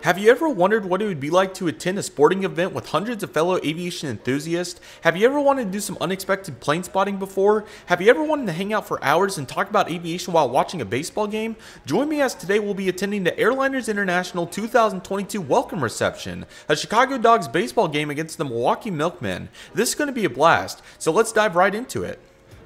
Have you ever wondered what it would be like to attend a sporting event with hundreds of fellow aviation enthusiasts? Have you ever wanted to do some unexpected plane spotting before? Have you ever wanted to hang out for hours and talk about aviation while watching a baseball game? Join me as today we'll be attending the Airliners International 2022 Welcome Reception, a Chicago Dogs baseball game against the Milwaukee Milkmen. This is going to be a blast, so let's dive right into it.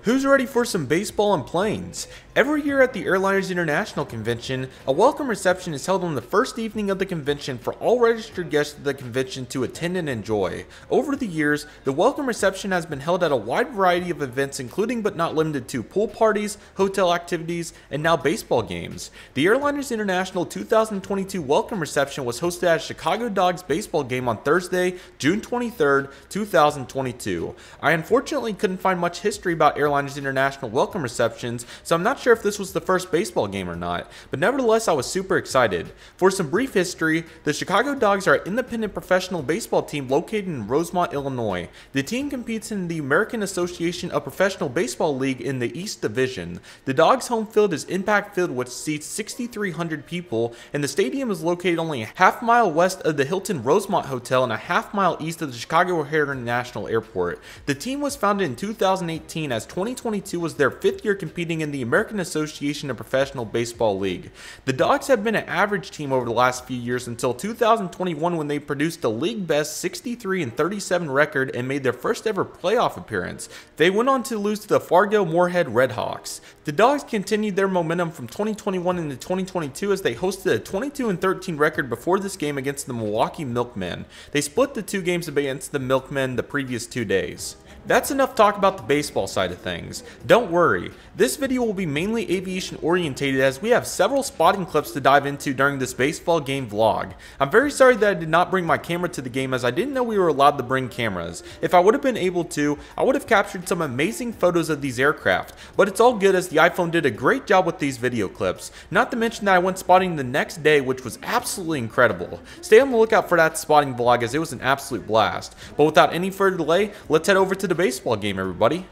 Who's ready for some baseball and planes? Every year at the Airliners International Convention, a welcome reception is held on the first evening of the convention for all registered guests of the convention to attend and enjoy. Over the years, the welcome reception has been held at a wide variety of events including but not limited to pool parties, hotel activities, and now baseball games. The Airliners International 2022 Welcome Reception was hosted at a Chicago Dogs baseball game on Thursday, June 23rd, 2022. I unfortunately couldn't find much history about Airliners International welcome receptions, so I'm not sure if this was the first baseball game or not, but nevertheless I was super excited. For some brief history, the Chicago Dogs are an independent professional baseball team located in Rosemont, Illinois. The team competes in the American Association of Professional Baseball League in the East Division. The Dogs' home field is Impact Field, which seats 6,300 people, and the stadium is located only a half mile west of the Hilton Rosemont Hotel and a half mile east of the Chicago O'Hare National Airport. The team was founded in 2018 as 2022 was their fifth year competing in the American Association of Professional Baseball League. The Dogs have been an average team over the last few years until 2021 when they produced a league best 63-37 record and made their first ever playoff appearance. They went on to lose to the Fargo-Moorhead Red Hawks. The Dogs continued their momentum from 2021 into 2022 as they hosted a 22-13 record before this game against the Milwaukee Milkmen. They split the two games against the Milkmen the previous 2 days. That's enough talk about the baseball side of things. Don't worry, this video will be mainly aviation orientated as we have several spotting clips to dive into during this baseball game vlog. I'm very sorry that I did not bring my camera to the game as I didn't know we were allowed to bring cameras. If I would have been able to, I would have captured some amazing photos of these aircraft, but it's all good as the iPhone did a great job with these video clips. Not to mention that I went spotting the next day, which was absolutely incredible. Stay on the lookout for that spotting vlog as it was an absolute blast. But without any further delay, let's head over to the baseball game, everybody.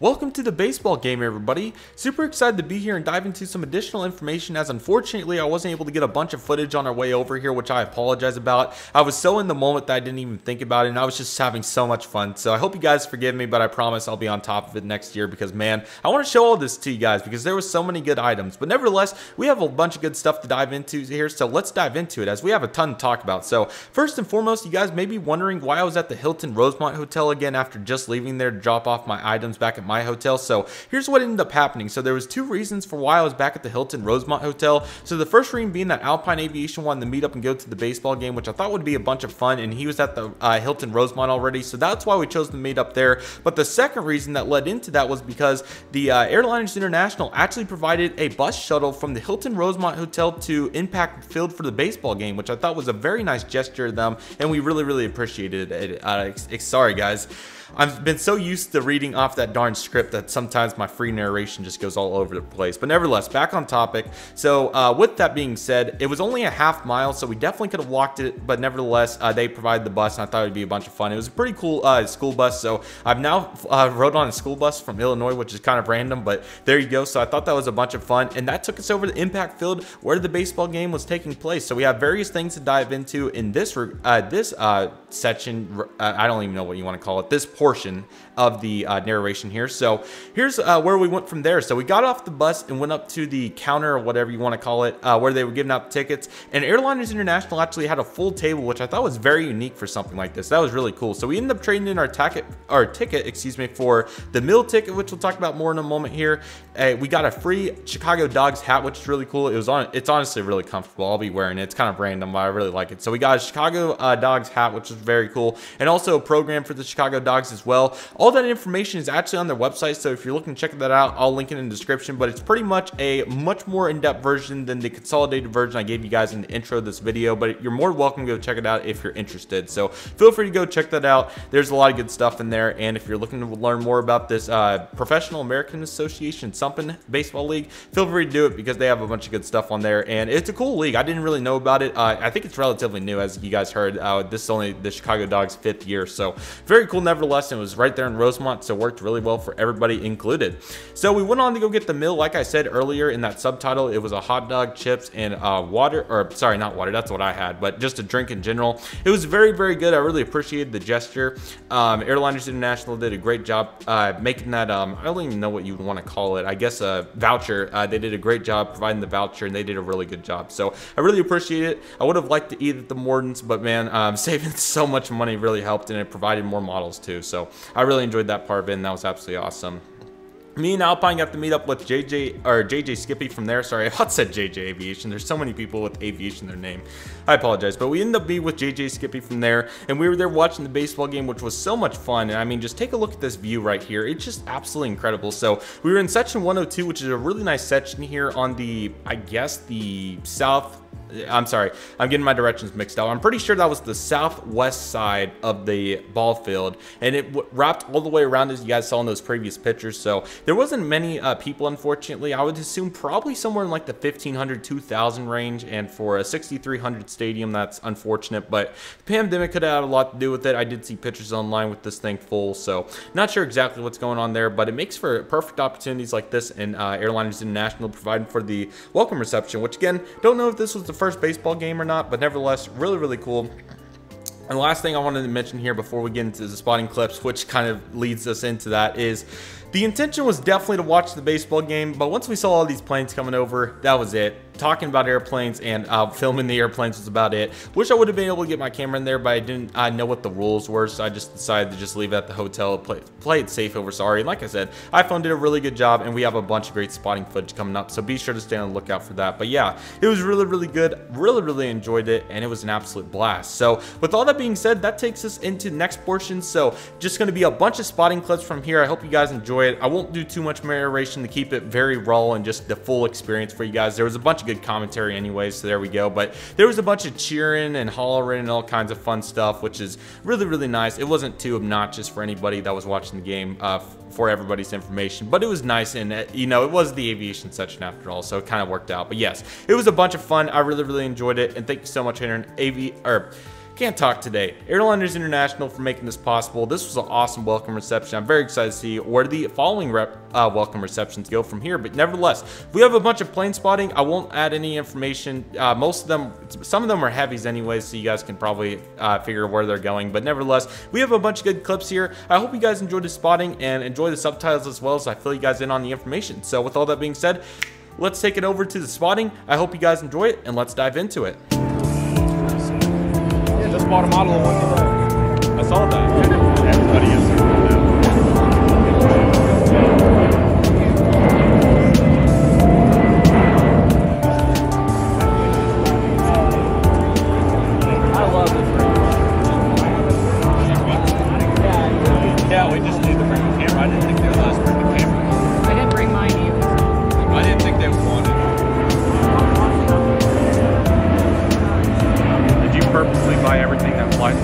Welcome to the baseball game, everybody. Super excited to be here and dive into some additional information as unfortunately I wasn't able to get a bunch of footage on our way over here, which I apologize about. I was so in the moment that I didn't even think about it, and I was just having so much fun. So I hope you guys forgive me, but I promise I'll be on top of it next year because, man, I want to show all this to you guys because there was so many good items. But nevertheless, we have a bunch of good stuff to dive into here, so let's dive into it as we have a ton to talk about. So first and foremost, you guys may be wondering why I was at the Hilton Rosemont Hotel again after just leaving there to drop off my items back at my hotel. So here's what ended up happening. So there was two reasons for why I was back at the Hilton Rosemont Hotel. So the first reason being that Alpine Aviation wanted to meet up and go to the baseball game, which I thought would be a bunch of fun, and he was at the Hilton Rosemont already, so that's why we chose to meet up there. But the second reason that led into that was because the Airliners International actually provided a bus shuttle from the Hilton Rosemont Hotel to Impact Field for the baseball game, which I thought was a very nice gesture of them, and we really appreciated it. Sorry guys, I've been so used to reading off that darn script that sometimes my free narration just goes all over the place. But nevertheless, back on topic. So with that being said, it was only a half mile, so we definitely could have walked it, but nevertheless, they provided the bus, and I thought it would be a bunch of fun. It was a pretty cool school bus, so I've now rode on a school bus from Illinois, which is kind of random, but there you go. So I thought that was a bunch of fun, and that took us over to Impact Field where the baseball game was taking place. So we have various things to dive into in this section. I don't even know what you want to call it, this portion of the narration here. So here's where we went from there. So we got off the bus and went up to the counter or whatever you want to call it, where they were giving out tickets, and Airliners International actually had a full table, which I thought was very unique for something like this. That was really cool. So we ended up trading in our ticket for the meal ticket, which we'll talk about more in a moment here. We got a free Chicago Dogs hat, which is really cool. It's honestly really comfortable. I'll be wearing it. It's kind of random, but I really like it. So we got a Chicago Dogs hat, which is very cool, and also a program for the Chicago Dogs Dogs as well. All that information is actually on their website, so if you're looking to check that out, I'll link it in the description, but it's pretty much a much more in-depth version than the consolidated version I gave you guys in the intro of this video, but you're more welcome to go check it out if you're interested. So feel free to go check that out. There's a lot of good stuff in there, and if you're looking to learn more about this Professional American Association something baseball league, feel free to do it because they have a bunch of good stuff on there, and it's a cool league. I didn't really know about it. I think it's relatively new, as you guys heard. This is only the Chicago Dogs' 5th year, so very cool nevertheless, and it was right there in Rosemont, so it worked really well for everybody included. So we went on to go get the meal. Like I said earlier in that subtitle, it was a hot dog, chips, and water, or sorry, not water, that's what I had, but just a drink in general. It was very, very good. I really appreciated the gesture. Airliners International did a great job making that, I don't even know what you would want to call it, I guess a voucher. They did a great job providing the voucher, and they did a really good job, so I really appreciate it. I would have liked to eat at the Morden's, but man, saving so much money really helped, and it provided more models too, so I really enjoyed that part of it, and that was absolutely awesome. Me and Alpine got to meet up with JJ Skippy from there. Sorry, I about said JJ Aviation. There's so many people with aviation in their name. I apologize, but we ended up being with JJ Skippy from there, and we were there watching the baseball game, which was so much fun. And I mean, just take a look at this view right here. It's just absolutely incredible. So we were in section 102, which is a really nice section here on the, I guess, the south. I'm sorry, I'm getting my directions mixed up. I'm pretty sure that was the southwest side of the ball field, and it wrapped all the way around, as you guys saw in those previous pictures. So there wasn't many people, unfortunately. I would assume probably somewhere in like the 1,500, 2,000 range, and for a 6,300 stadium, that's unfortunate, but the pandemic could have had a lot to do with it. I did see pictures online with this thing full, so not sure exactly what's going on there, but it makes for perfect opportunities like this, and Airliners International providing for the welcome reception, which again, don't know if this was the first baseball game or not, but nevertheless, really, really cool. And the last thing I wanted to mention here before we get into the spotting clips, which kind of leads us into that, is the intention was definitely to watch the baseball game, but once we saw all these planes coming over, that was it. Talking about airplanes and filming the airplanes was about it. Wish I would have been able to get my camera in there, but I didn't know what the rules were, so I just decided to just leave it at the hotel, play it safe over sorry. And like I said, iPhone did a really good job, and we have a bunch of great spotting footage coming up, so be sure to stay on the lookout for that. But yeah, it was really, really good. Really, really enjoyed it, and it was an absolute blast. So with all that being said, that takes us into the next portion. So just going to be a bunch of spotting clips from here. I hope you guys enjoy it. I won't do too much narration to keep it very raw and just the full experience for you guys. There was a bunch of good commentary anyway, so there we go, but there was a bunch of cheering and hollering and all kinds of fun stuff, which is really, really nice. It wasn't too obnoxious for anybody that was watching the game, for everybody's information, but it was nice, and you know, it was the aviation section after all, so it kind of worked out. But yes, it was a bunch of fun. I really, really enjoyed it, and thank you so much, Airliners International, for making this possible. This was an awesome welcome reception. I'm very excited to see where the following welcome receptions go from here, but nevertheless, we have a bunch of plane spotting. I won't add any information. Most of them, some of them are heavies anyway, so you guys can probably figure where they're going, but nevertheless, we have a bunch of good clips here. I hope you guys enjoyed the spotting and enjoy the subtitles as well, so I fill you guys in on the information. So with all that being said, let's take it over to the spotting. I hope you guys enjoy it, and let's dive into it. Just bought a model of one. I saw that. Everybody is doing that. I love this ring. Yeah, we just need to bring the camera. I didn't think they would let us bring the camera. I didn't bring mine either. I didn't think they would want it. Purposely buy everything that flies.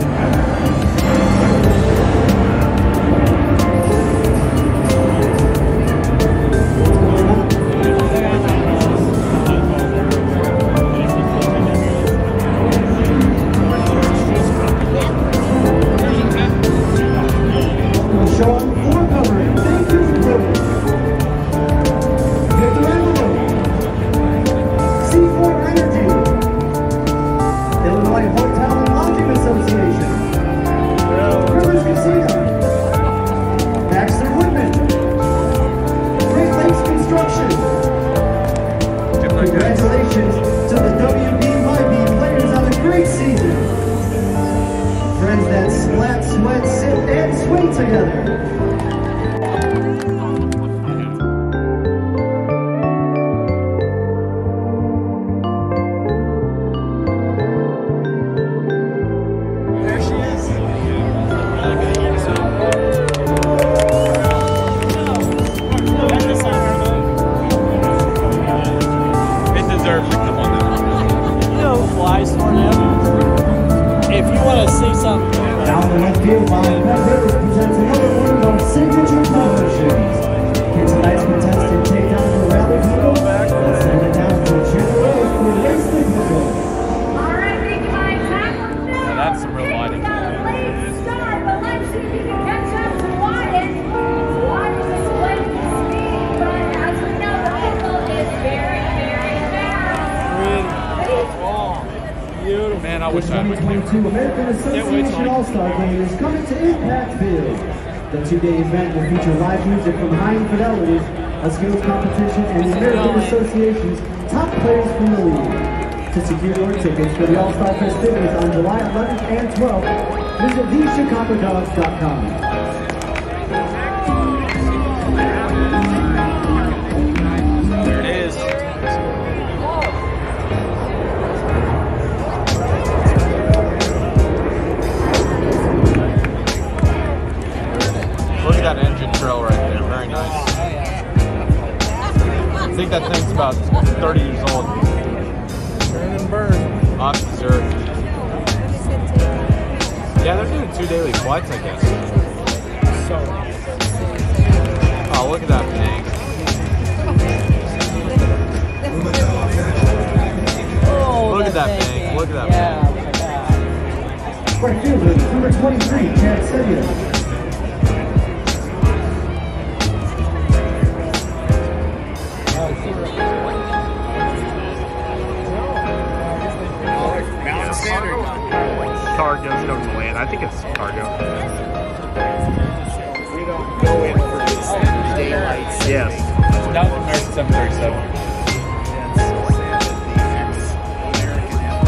There she is. going to see something. Down the left field line, Red River presents another one of our signature partnerships. Here tonight's contestant takedown for Rally Pickle. Let's send it down to General for Leslie Pickle. All right, make my tackle now. Now that's some real lighting. He's got a late start, but let's see if he can catch up to Wyden. Wyden is playing speed, but as we know, the pickle is very, very fast. Beautiful. Man, I wish I would. The 2022 American Association All-Star Game is coming to Impact Field. The two-day event will feature live music from High Fidelity, a skills competition, and the American Association's top players from the league. To secure your tickets for the All-Star festivities on July 11th and 12th, visit thechicagodogs.com. That engine trail right there, very nice. I think that thing's about 30 years old. Turn and burn. Off dessert. Yeah, they're doing 2 daily flights, I guess. Oh, look at that thing. Oh, look at that thing. Look at that thing. Right fielder, number 23, Chad Simeon. Cargo comes to land. I think it's cargo. We don't go in for daylight. Yes. That was American 737.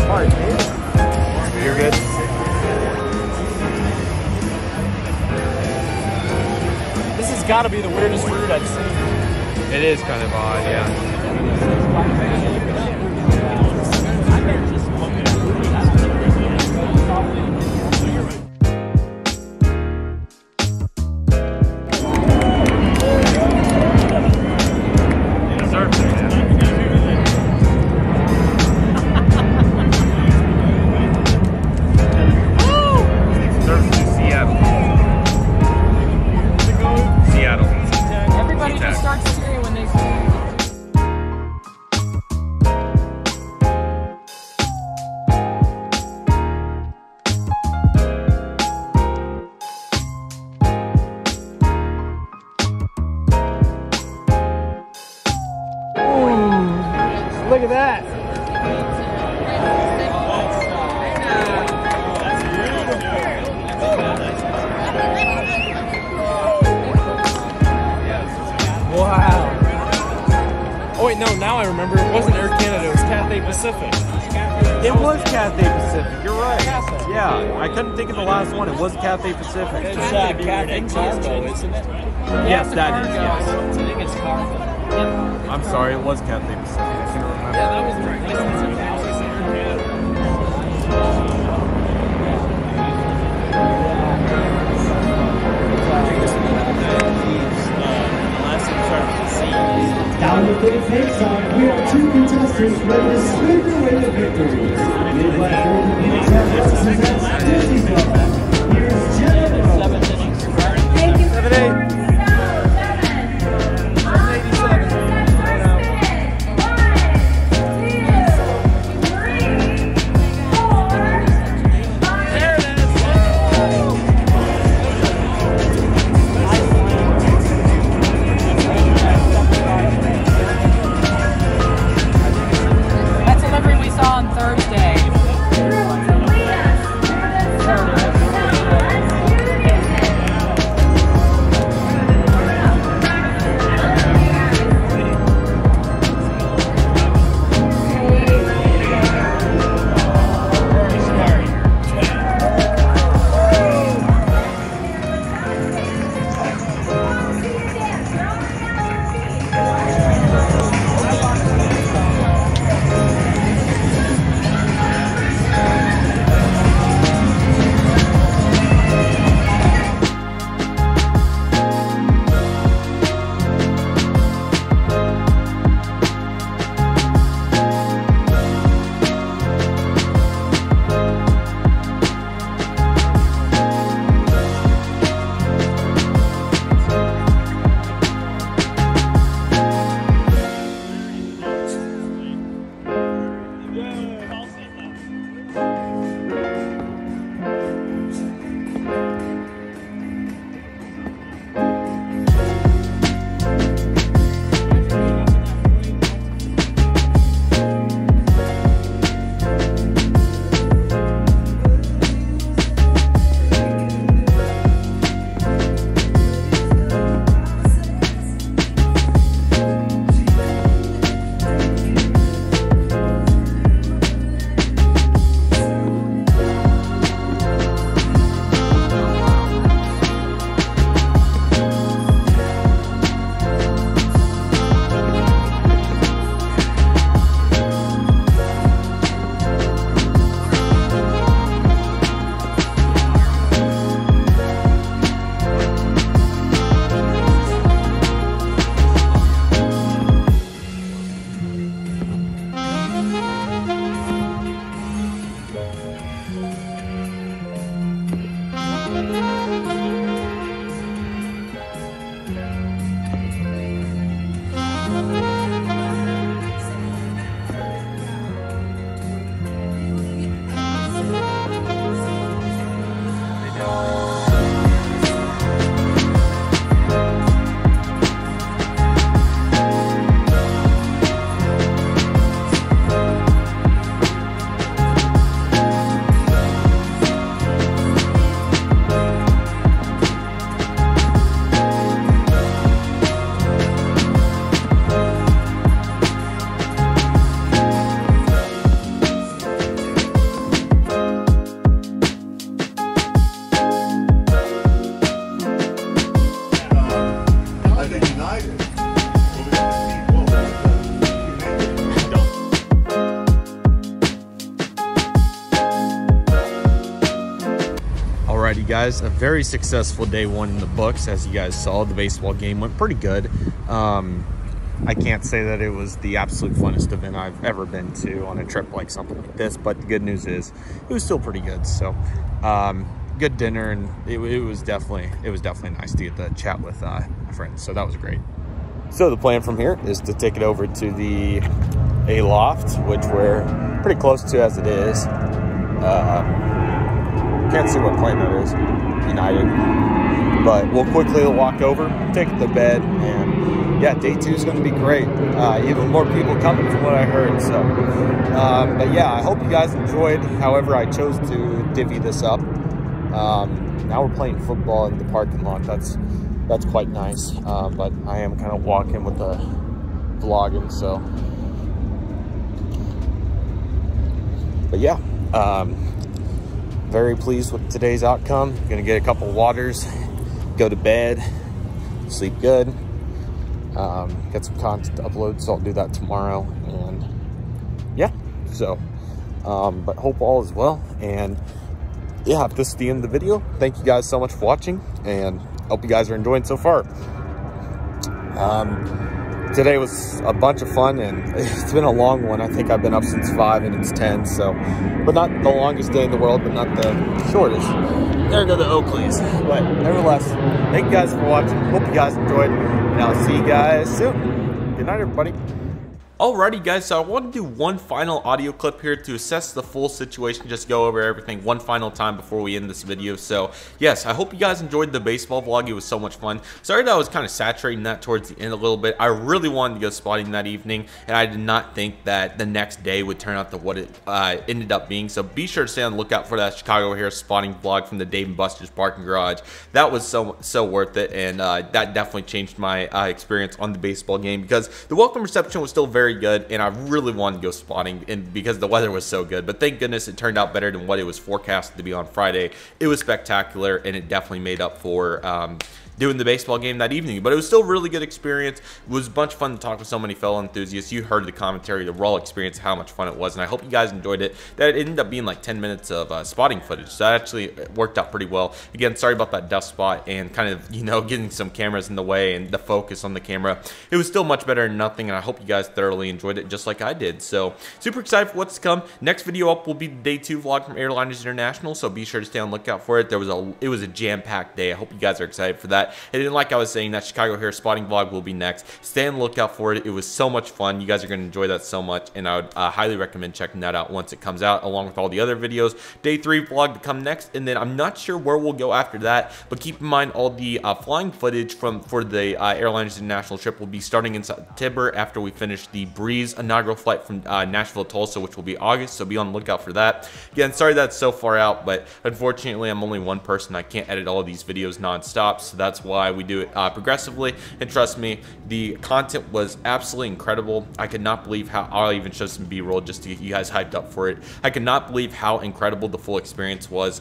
All right, man. You're good. This has got to be the weirdest route I've seen. It is kind of odd, yeah. Look at that. Wow. Oh wait, no, now I remember. It wasn't Air Canada, it was Cathay Pacific. It was Cathay Pacific, you're right. Yeah, I couldn't think of the last one. It was Cathay Pacific. It's Cathay Cargo, isn't it? Yes, that is, yes. I think it's Cargo. I'm sorry, it was Cathay Pacific. I can't remember. Yeah, that was great. Down the big takedown, we have two contestants ready to swing their way to victory. Here's Jennifer. Thank you. 7-8. Alrighty guys, a very successful day one in the books. As you guys saw, the baseball game went pretty good. I can't say that it was the absolute funnest event I've ever been to on a trip like something like this, but the good news is it was still pretty good. So good dinner, and it was definitely nice to get to chat with my friends, so that was great. So the plan from here is to take it over to the A-loft, which we're pretty close to as it is. Can't see what plane that is, United, but we'll quickly walk over, take the bed, and yeah, day two is going to be great. Even more people coming from what I heard, so but yeah, I hope you guys enjoyed however I chose to divvy this up. Now we're playing football in the parking lot. That's quite nice, but I am kind of walking with the vlogging, so but yeah, very pleased with today's outcome. Gonna get a couple waters, go to bed, sleep good, get some content to upload, so I'll do that tomorrow. And yeah, so but hope all is well. And yeah, if this is the end of the video, thank you guys so much for watching, and hope you guys are enjoying so far. Today was a bunch of fun, and it's been a long one. I think I've been up since 5 and it's 10, so, but not the longest day in the world, but not the shortest. There go the Oakleys. But nevertheless, thank you guys for watching. Hope you guys enjoyed, and I'll see you guys soon. Good night, everybody. Alrighty guys, so I want to do one final audio clip here to assess the full situation, just go over everything one final time before we end this video. So yes, I hope you guys enjoyed the baseball vlog. It was so much fun. Sorry that I was kind of saturating that towards the end a little bit. I really wanted to go spotting that evening, and I did not think that the next day would turn out to what it ended up being. So be sure to stay on the lookout for that Chicago O'Hare spotting vlog from the Dave and Buster's parking garage. That was so worth it, and that definitely changed my experience on the baseball game, because the welcome reception was still very good, and I really wanted to go spotting, and because the weather was so good, but thank goodness it turned out better than what it was forecasted to be on Friday. It was spectacular, and it definitely made up for doing the baseball game that evening. But it was still a really good experience. It was a bunch of fun to talk with so many fellow enthusiasts. You heard the commentary, the raw experience, how much fun it was, and I hope you guys enjoyed it. That ended up being like 10 minutes of spotting footage, so that actually worked out pretty well. Again, sorry about that dust spot and kind of, you know, getting some cameras in the way and the focus on the camera. It was still much better than nothing, and I hope you guys thoroughly enjoyed it just like I did. So super excited for what's to come. Next video up will be the day two vlog from Airliners International, so be sure to stay on the lookout for it. It was a jam-packed day. I hope you guys are excited for that. And then, like I was saying, that Chicago O'Hare spotting vlog will be next. Stay on the lookout for it. It was so much fun. You guys are going to enjoy that so much, and I would highly recommend checking that out once it comes out, along with all the other videos. Day three vlog to come next, and then I'm not sure where we'll go after that, but keep in mind all the flying footage for the Airliners International trip will be starting in September after we finish the Breeze inaugural flight from Nashville to Tulsa, which will be August, so be on the lookout for that. Again, sorry that's so far out, but unfortunately I'm only one person. I can't edit all of these videos non-stop, so that's why we do it progressively, and trust me, the content was absolutely incredible. I could not believe how, I'll even show some b-roll just to get you guys hyped up for it. I could not believe how incredible the full experience was.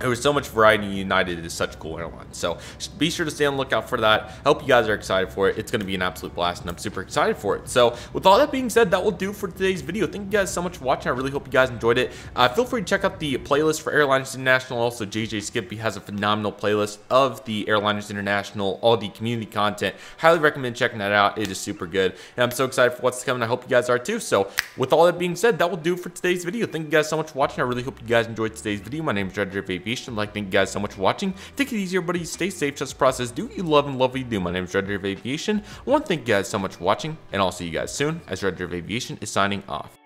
There was so much variety. United is such a cool airline, so be sure to stay on the lookout for that. I hope you guys are excited for it. It's going to be an absolute blast, and I'm super excited for it. So with all that being said, that will do for today's video. Thank you guys so much for watching. I really hope you guys enjoyed it. Feel free to check out the playlist for Airliners International. Also, JJ Skippy has a phenomenal playlist of the Airliners International, all the community content. Highly recommend checking that out. It is super good, and I'm so excited for what's to come, and I hope you guys are too. So with all that being said, that will do for today's video. Thank you guys so much for watching. I really hope you guys enjoyed today's video. My name is Red River Aviation. I'd like to thank you guys so much for watching. Take it easy, everybody. Stay safe. Trust the process. Do what you love and love what you do. My name is Red River Aviation. I want to thank you guys so much for watching, and I'll see you guys soon as Red River Aviation is signing off.